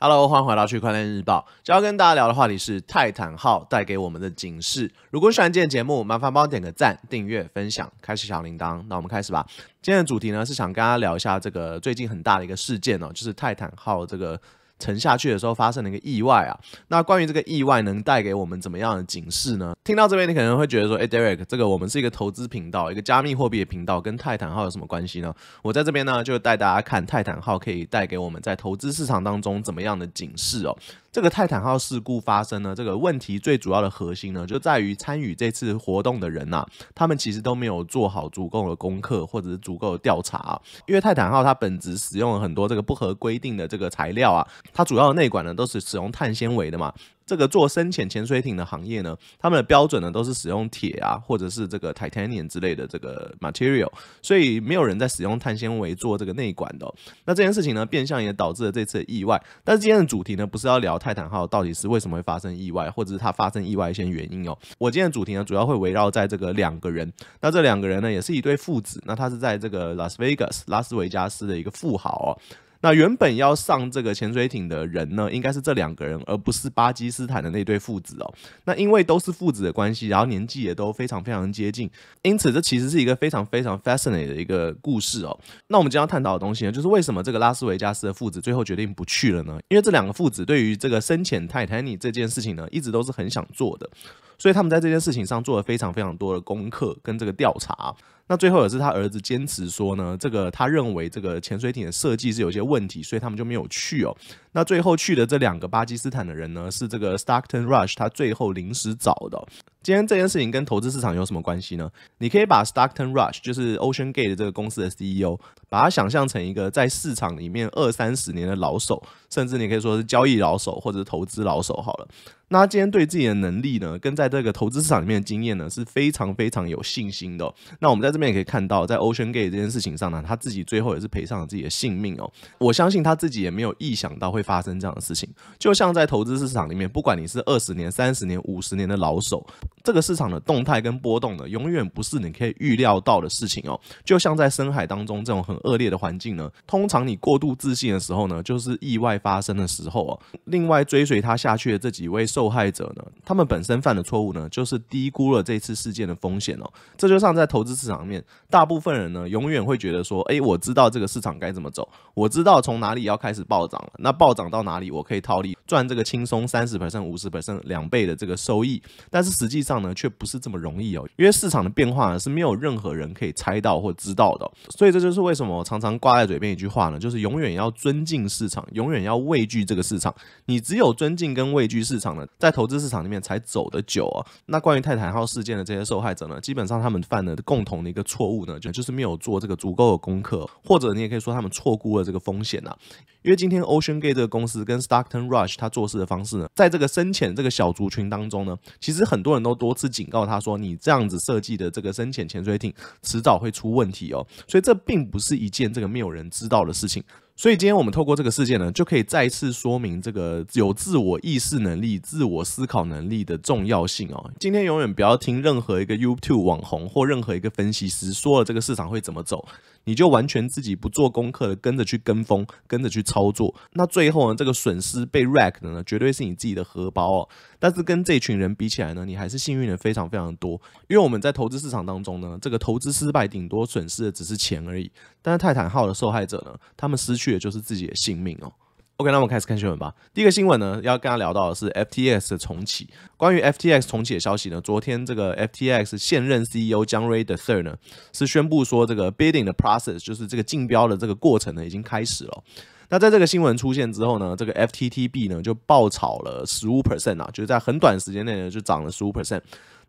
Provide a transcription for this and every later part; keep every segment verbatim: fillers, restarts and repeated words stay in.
Hello， 欢迎回到区块链日报。今天要跟大家聊的话题是泰坦号带给我们的警示。如果喜欢今天的节目，麻烦帮我点个赞、订阅、分享、开启小铃铛。那我们开始吧。今天的主题呢是想跟大家聊一下这个最近很大的一个事件哦，就是泰坦号这个沉下去的时候发生了一个意外啊。那关于这个意外能带给我们怎么样的警示呢？听到这边你可能会觉得说，哎 ，Derek， 这个我们是一个投资频道，一个加密货币的频道，跟泰坦号有什么关系呢？我在这边呢就带大家看泰坦号可以带给我们在投资市场当中怎么样的警示哦。这个泰坦号事故发生呢，这个问题最主要的核心呢，就在于参与这次活动的人呐、啊，他们其实都没有做好足够的功课或者是足够的调查、啊，因为泰坦号它本质使用了很多这个不合规定的这个材料啊，它主要的内管呢都是使用碳纤维的嘛。这个做深潜潜水艇的行业呢，他们的标准呢都是使用铁啊，或者是这个 titanium 之类的这个 material， 所以没有人在使用碳纤维做这个内管的、哦。那这件事情呢，变相也导致了这次的意外。但是今天的主题呢，不是要聊泰坦号到底是为什么会发生意外，或者是它发生意外一些原因哦。我今天的主题呢，主要会围绕在这个两个人。那这两个人呢，也是一对父子。那他是在这个 Las Vegas 拉斯维加斯的一个富豪哦。那原本要上这个潜水艇的人呢，应该是这两个人，而不是巴基斯坦的那对父子哦。那因为都是父子的关系，然后年纪也都非常非常接近，因此这其实是一个非常非常 fascinating 的一个故事哦。那我们今天要探讨的东西呢，就是为什么这个拉斯维加斯的父子最后决定不去了呢？因为这两个父子对于这个深潜泰坦尼克这件事情呢，一直都是很想做的，所以他们在这件事情上做了非常非常多的功课跟这个调查。那最后也是他儿子坚持说呢，这个他认为这个潜水艇的设计是有些问题，所以他们就没有去哦。那最后去的这两个巴基斯坦的人呢，是这个 Stockton Rush 他最后临时找的、哦。今天这件事情跟投资市场有什么关系呢？你可以把 Stockton Rush 就是 OceanGate 这个公司的 C E O， 把它想象成一个在市场里面二三十年的老手，甚至你可以说是交易老手或者是投资老手好了。那他今天对自己的能力呢，跟在这个投资市场里面的经验呢，是非常非常有信心的、哦。那我们在这边也可以看到，在 OceanGate 这件事情上呢，他自己最后也是赔上了自己的性命哦。我相信他自己也没有意想到会发生这样的事情。就像在投资市场里面，不管你是二十年、三十年、五十年的老手，这个市场的动态跟波动呢，永远不是你可以预料到的事情哦。就像在深海当中这种很恶劣的环境呢，通常你过度自信的时候呢，就是意外发生的时候哦。另外，追随他下去的这几位受害者呢，他们本身犯的错误呢，就是低估了这次事件的风险哦。这就像在投资市场面，大部分人呢，永远会觉得说，哎，我知道这个市场该怎么走，我知道从哪里要开始暴涨了，那暴涨到哪里我可以套利，赚这个轻松 百分之三十、百分之五十、两倍的这个收益。但是实际上呢，却不是这么容易哦，因为市场的变化呢，是没有任何人可以猜到或知道的哦。所以这就是为什么我常常挂在嘴边一句话呢，就是永远要尊敬市场，永远要畏惧这个市场。你只有尊敬跟畏惧市场呢，在投资市场里面才走得久啊。那关于泰坦号事件的这些受害者呢，基本上他们犯的共同的一个错误呢，就是没有做这个足够的功课，或者你也可以说他们错估了这个风险啊。因为今天 OceanGate 这个公司跟 Stockton Rush 他做事的方式呢，在这个深潜这个小族群当中呢，其实很多人都多次警告他说，你这样子设计的这个深潜潜水艇迟早会出问题哦。所以这并不是一件这个没有人知道的事情。所以今天我们透过这个事件呢，就可以再次说明这个有自我意识能力、自我思考能力的重要性哦。今天永远不要听任何一个 YouTube 网红或任何一个分析师说了这个市场会怎么走，你就完全自己不做功课的跟着去跟风，跟着去操作。那最后呢，这个损失被 wreck 的呢，绝对是你自己的荷包哦。但是跟这群人比起来呢，你还是幸运的非常非常多。因为我们在投资市场当中呢，这个投资失败顶多损失的只是钱而已。但是泰坦号的受害者呢，他们失去也就是自己的性命哦。OK， 那我们开始看新闻吧。第一个新闻呢，要跟大家聊到的是 F T X 的重启。关于 F T X 重启的消息呢，昨天这个 F T X 现任 C E O 江瑞的 third 呢，是宣布说这个 bidding 的 process， 就是这个竞标的这个过程呢，已经开始了。那在这个新闻出现之后呢，这个 F T T B 呢就爆炒了 百分之十五 啊，就是在很短时间内呢就涨了 百分之十五。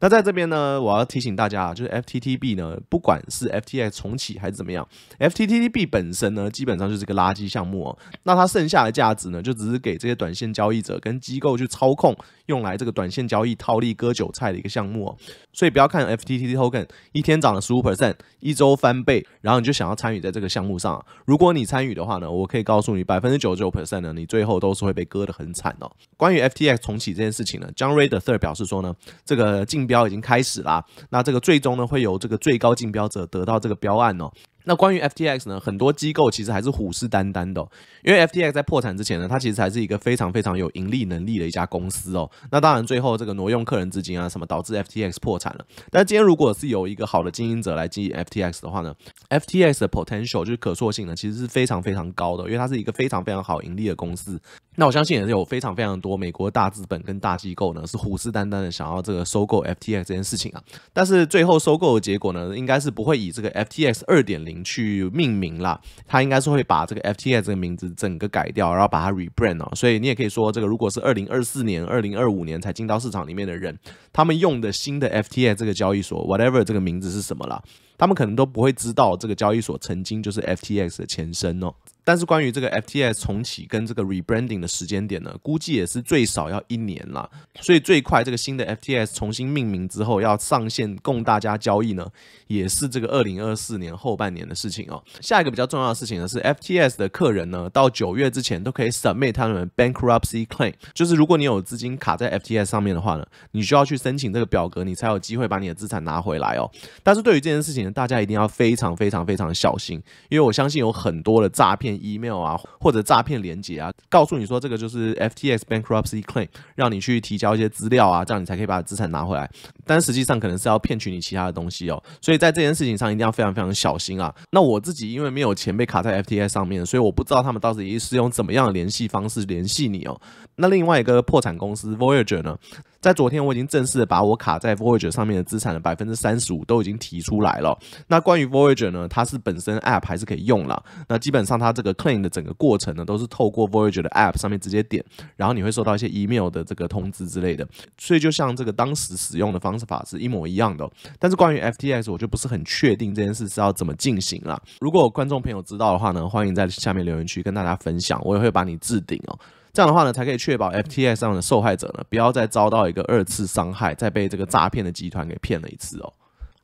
那在这边呢，我要提醒大家，就是 F T T B 呢，不管是 F T X 重启还是怎么样 ，F T T B 本身呢，基本上就是个垃圾项目哦。那它剩下的价值呢，就只是给这些短线交易者跟机构去操控，用来这个短线交易套利割韭菜的一个项目哦。所以不要看 F T T token 一天涨了 百分之十五， 一周翻倍，然后你就想要参与在这个项目上啊。如果你参与的话呢，我可以告诉你 百分之九十九 呢，你最后都是会被割得很惨哦。关于 F T X 重启这件事情呢，John Ray the third 表示说呢，这个竞标已经开始啦，那这个最终呢会由这个最高竞标者得到这个标案哦。那关于 F T X 呢，很多机构其实还是虎视眈眈的、哦，因为 F T X 在破产之前呢，它其实还是一个非常非常有盈利能力的一家公司哦。那当然，最后这个挪用客人资金啊，什么导致 F T X 破产了。但今天如果是有一个好的经营者来经营 F T X 的话呢 ，F T X 的 potential 就是可塑性呢，其实是非常非常高的，因为它是一个非常非常好盈利的公司。那我相信也是有非常非常多美国大资本跟大机构呢，是虎视眈眈的想要这个收购 F T X 这件事情啊。但是最后收购的结果呢，应该是不会以这个 F T X 二点零 去命名啦，它应该是会把这个 F T X 这个名字整个改掉，然后把它 rebrand 哦。所以你也可以说，这个如果是二零二四年、二零二五年才进到市场里面的人，他们用的新的 F T X 这个交易所 whatever 这个名字是什么啦，他们可能都不会知道这个交易所曾经就是 F T X 的前身哦。但是关于这个 F T X 重启跟这个 rebranding 的时间点呢，估计也是最少要一年啦。所以最快这个新的 F T X 重新命名之后要上线供大家交易呢，也是这个二零二四年后半年的事情哦。下一个比较重要的事情呢是 F T X 的客人呢，到九月之前都可以 submit 他们 bankruptcy claim， 就是如果你有资金卡在 F T X 上面的话呢，你需要去申请这个表格，你才有机会把你的资产拿回来哦。但是对于这件事情呢，大家一定要非常非常非常小心，因为我相信有很多的诈骗email 啊，或者诈骗连结啊，告诉你说这个就是 F T X bankruptcy claim， 让你去提交一些资料啊，这样你才可以把资产拿回来。但实际上可能是要骗取你其他的东西哦，所以在这件事情上一定要非常非常小心啊。那我自己因为没有钱被卡在 F T X 上面，所以我不知道他们到底是用怎么样的联系方式联系你哦。那另外一个破产公司 Voyager 呢？在昨天，我已经正式的把我卡在 Voyager 上面的资产的 百分之三十五 都已经提出来了。那关于 Voyager 呢，它是本身 App 还是可以用啦。那基本上它这个 claim 的整个过程呢，都是透过 Voyager 的 App 上面直接点，然后你会收到一些 email 的这个通知之类的。所以就像这个当时使用的方式法是一模一样的、哦。但是关于 F T X 我就不是很确定这件事是要怎么进行啦。如果有观众朋友知道的话呢，欢迎在下面留言区跟大家分享，我也会把你置顶哦。这样的话呢，才可以确保 F T X 上的受害者呢，不要再遭到一个二次伤害，再被这个诈骗的集团给骗了一次哦。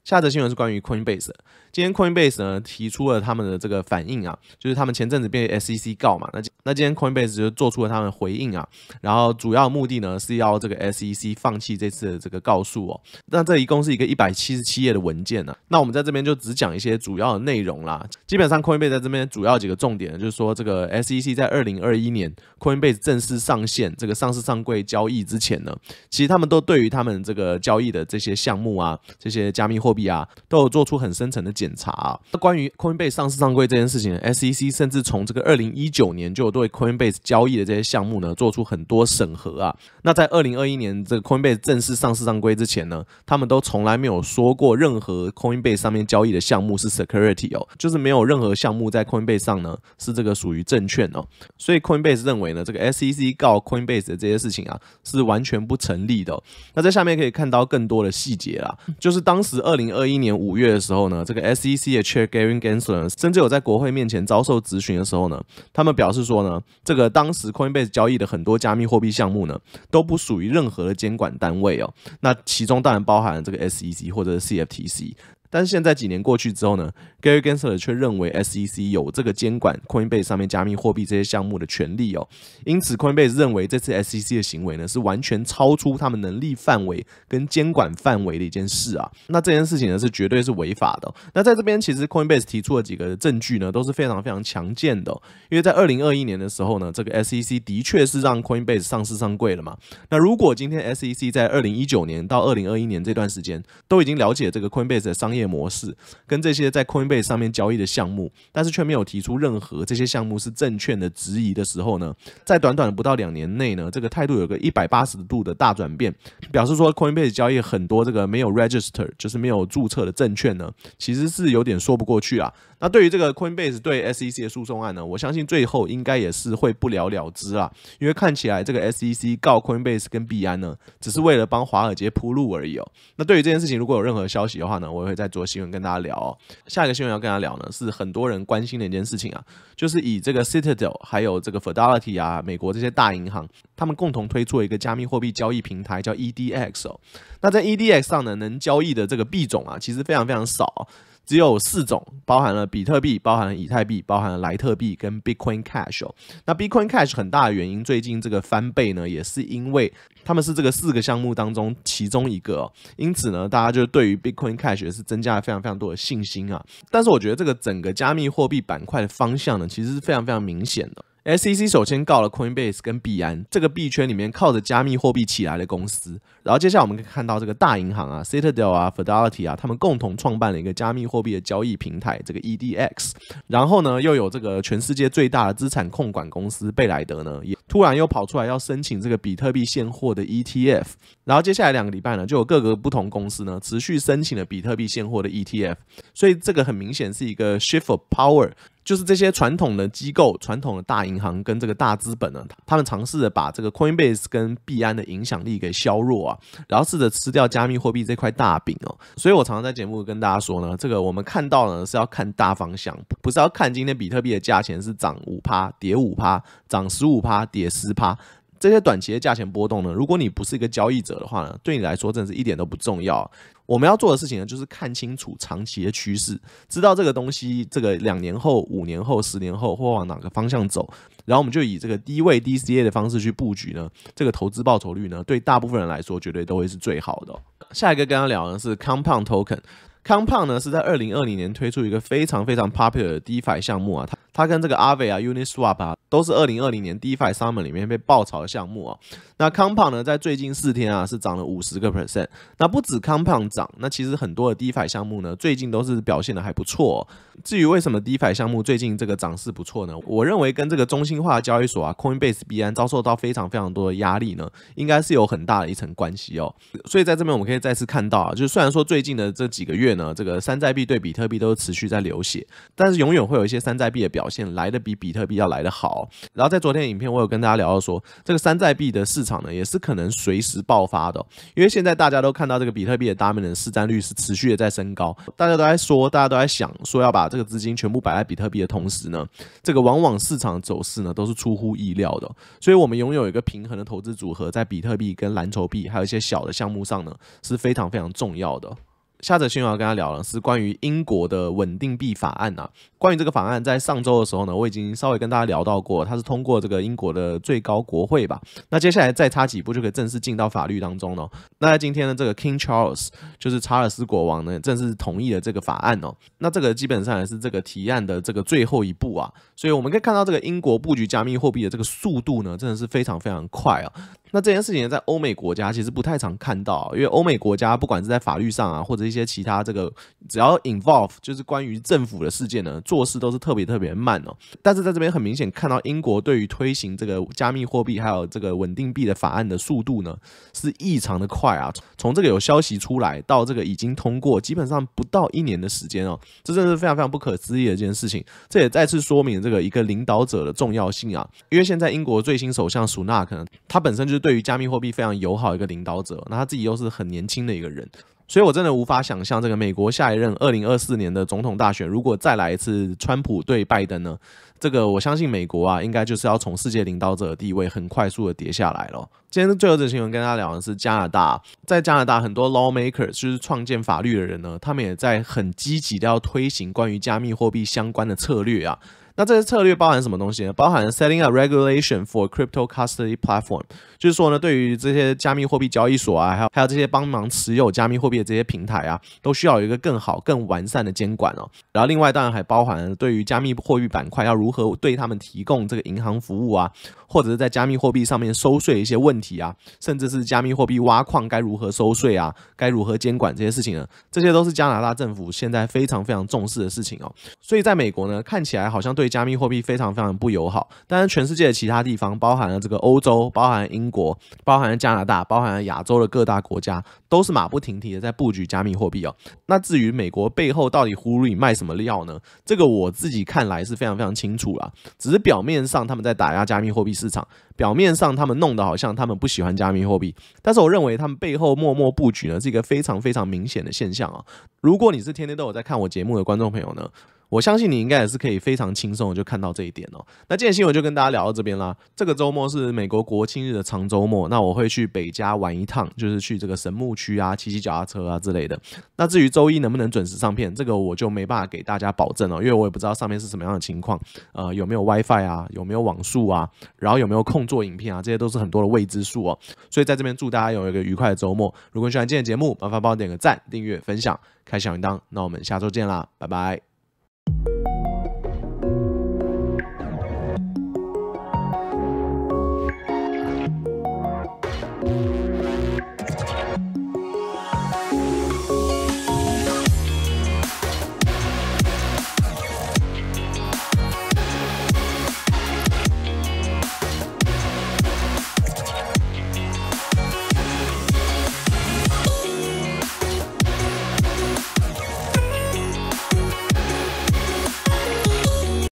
下则新闻是关于 Coinbase 的。今天 Coinbase 呢提出了他们的这个反应啊，就是他们前阵子被 S E C 告嘛，那那今天 Coinbase 就做出了他们回应啊，然后主要目的呢是要这个 S E C 放弃这次的这个告诉哦。那这一共是一个一百七十七页的文件啊，那我们在这边就只讲一些主要的内容啦。基本上 Coinbase 在这边主要几个重点呢，就是说这个 S E C 在二零二一年 Coinbase 正式上线这个上市上柜交易之前呢，其实他们都对于他们这个交易的这些项目啊，这些加密货币啊，都有做出很深层的检查、啊。那关于 Coinbase 上市上柜这件事情 ，S E C 甚至从这个二零一九年就有对 Coinbase 交易的这些项目呢，做出很多审核啊。那在二零二一年这个 Coinbase 正式上市上柜之前呢，他们都从来没有说过任何 Coinbase 上面交易的项目是 security 哦，就是没有任何项目在 Coinbase 上呢是这个属于证券哦。所以 Coinbase 认为呢，这个 S E C 告 Coinbase 的这些事情啊，是完全不成立的、哦。那在下面可以看到更多的细节啦，就是当时二零二一年五月的时候呢，这个 S E C 的 Chair Gary Gensler 甚至有在国会面前遭受质询的时候呢，他们表示说呢，这个当时 Coinbase 交易的很多加密货币项目呢，都不属于任何的监管单位哦。那其中当然包含了这个 S E C 或者 C F T C。但是现在几年过去之后呢 ，Gary Gensler 却认为 S E C 有这个监管 Coinbase 上面加密货币这些项目的权利哦，因此 Coinbase 认为这次 S E C 的行为呢是完全超出他们能力范围跟监管范围的一件事啊。那这件事情呢是绝对是违法的、哦。那在这边其实 Coinbase 提出的几个证据呢都是非常非常强健的、哦，因为在二零二一年的时候呢，这个 S E C 的确是让 Coinbase 上市上柜了嘛。那如果今天 S E C 在二零一九年到二零二一年这段时间都已经了解这个 Coinbase 的商业模式跟这些在 Coinbase 上面交易的项目，但是却没有提出任何这些项目是证券的质疑的时候呢，在短短不到两年内呢，这个态度有个一百八十度的大转变，表示说 Coinbase 交易很多这个没有 register 就是没有注册的证券呢，其实是有点说不过去啊。那对于这个 Coinbase 对 S E C 的诉讼案呢，我相信最后应该也是会不了了之啦，因为看起来这个 S E C 告 Coinbase 跟币安呢，只是为了帮华尔街铺路而已哦。那对于这件事情如果有任何消息的话呢，我也会在做新闻跟大家聊、哦。下一个新闻要跟大家聊呢，是很多人关心的一件事情啊，就是以这个 Citadel 还有这个 Fidelity 啊，美国这些大银行，他们共同推出一个加密货币交易平台叫 E D X 哦。那在 E D X 上呢，能交易的这个币种啊，其实非常非常少、哦。只有四种，包含了比特币、包含了以太币、包含了莱特币跟 Bitcoin Cash 哦。那 Bitcoin Cash 很大的原因，最近这个翻倍呢，也是因为他们是这个四个项目当中其中一个哦，因此呢，大家就对于 Bitcoin Cash 也是增加了非常非常多的信心啊。但是我觉得这个整个加密货币板块的方向呢，其实是非常非常明显的。 S E C 首先告了 Coinbase 跟币安这个币圈里面靠着加密货币起来的公司，然后接下来我们可以看到这个大银行啊 ，Citadel 啊 ，Fidelity 啊，他们共同创办了一个加密货币的交易平台，这个 E D X。然后呢，又有这个全世界最大的资产控管公司贝莱德呢，也突然又跑出来要申请这个比特币现货的 E T F。然后接下来两个礼拜呢，就有各个不同公司呢持续申请了比特币现货的 E T F。所以这个很明显是一个 shift of power。 就是这些传统的机构、传统的大银行跟这个大资本呢，他们尝试着把这个 Coinbase 跟币安的影响力给削弱啊，然后试着吃掉加密货币这块大饼哦。所以我常常在节目跟大家说呢，这个我们看到呢是要看大方向，不是要看今天比特币的价钱是涨 百分之五 跌 百分之五 涨 百分之十五 跌 百分之十。 这些短期的价钱波动呢，如果你不是一个交易者的话呢，对你来说真的是一点都不重要啊。我们要做的事情呢，就是看清楚长期的趋势，知道这个东西这个两年后、五年后、十年后会往哪个方向走，然后我们就以这个低位 D C A 的方式去布局呢，这个投资报酬率呢，对大部分人来说绝对都会是最好的哦。下一个跟他聊呢是 Compound Token。 Compound 呢是在二零二零年推出一个非常非常 popular 的 DeFi 项目啊，它它跟这个 Aave 啊、Uniswap 啊都是二零二零年 DeFi Summer 里面被爆炒的项目啊。那 Compound 呢在最近四天啊是涨了五十个 percent。那不止 Compound 涨，那其实很多的 DeFi 项目呢最近都是表现的还不错哦。至于为什么 DeFi 项目最近这个涨势不错呢？我认为跟这个中心化交易所啊 Coinbase 币安遭受到非常非常多的压力呢，应该是有很大的一层关系哦。所以在这边我们可以再次看到啊，就是虽然说最近的这几个月 呢，这个山寨币对比特币都持续在流血，但是永远会有一些山寨币的表现来的比比特币要来的好。然后在昨天的影片，我有跟大家聊到说，这个山寨币的市场呢，也是可能随时爆发的哦，因为现在大家都看到这个比特币的 dominant 市占率是持续的在升高，大家都在说，大家都在想说要把这个资金全部摆在比特币的同时呢，这个往往市场走势呢都是出乎意料的哦，所以我们拥有一个平衡的投资组合，在比特币跟蓝筹币还有一些小的项目上呢，是非常非常重要的哦。 下则新闻要跟他聊了，是关于英国的稳定币法案啊。关于这个法案，在上周的时候呢，我已经稍微跟大家聊到过，它是通过这个英国的最高国会吧。那接下来再差几步就可以正式进到法律当中了。那在今天呢，这个 King Charles 就是查尔斯国王呢，正式同意了这个法案哦。那这个基本上也是这个提案的这个最后一步啊。所以我们可以看到，这个英国布局加密货币的这个速度呢，真的是非常非常快啊。 那这件事情在欧美国家其实不太常看到，因为欧美国家不管是在法律上啊，或者一些其他这个只要 involve 就是关于政府的事件呢，做事都是特别特别慢哦。但是在这边很明显看到英国对于推行这个加密货币还有这个稳定币的法案的速度呢，是异常的快啊！从这个有消息出来到这个已经通过，基本上不到一年的时间哦，这真的是非常非常不可思议的一件事情。这也再次说明这个一个领导者的重要性啊，因为现在英国最新首相苏纳克呢，他本身就是 对于加密货币非常友好一个领导者，那他自己又是很年轻的一个人，所以我真的无法想象这个美国下一任二零二四年的总统大选，如果再来一次川普对拜登呢？这个我相信美国啊，应该就是要从世界领导者的地位很快速的跌下来了。 今天最后这新闻跟大家聊的是加拿大，在加拿大很多 lawmakers 就是创建法律的人呢，他们也在很积极的要推行关于加密货币相关的策略啊。那这些策略包含什么东西呢？包含 setting up regulation for crypto custody platform， 就是说呢，对于这些加密货币交易所啊，还有还有这些帮忙持有加密货币的这些平台啊，都需要有一个更好、更完善的监管哦。然后另外当然还包含对于加密货币板块要如何对他们提供这个银行服务啊，或者是在加密货币上面收税一些问题 题啊，甚至是加密货币挖矿该如何收税啊，该如何监管这些事情呢？这些都是加拿大政府现在非常非常重视的事情哦。所以在美国呢，看起来好像对加密货币非常非常不友好，但是全世界的其他地方，包含了这个欧洲，包含了英国，包含了加拿大，包含了亚洲的各大国家，都是马不停蹄的在布局加密货币哦。那至于美国背后到底葫芦里卖什么料呢？这个我自己看来是非常非常清楚啦，只是表面上他们在打压加密货币市场，表面上他们弄得好像他们 不喜欢加密货币，但是我认为他们背后默默布局呢，是一个非常非常明显的现象啊。如果你是天天都有在看我节目的观众朋友呢，我相信你应该也是可以非常轻松的就看到这一点哦。那今天新闻就跟大家聊到这边啦。这个周末是美国国庆日的长周末，那我会去北加玩一趟，就是去这个神木区啊，骑骑脚踏车啊之类的。那至于周一能不能准时上片，这个我就没办法给大家保证哦，因为我也不知道上面是什么样的情况，呃，有没有 WiFi 啊，有没有网速啊，然后有没有空做影片啊，这些都是很多的未知数哦。所以在这边祝大家有一个愉快的周末。如果你喜欢今天的节目，麻烦帮我点个赞、订阅、分享、开小铃铛。那我们下周见啦，拜拜。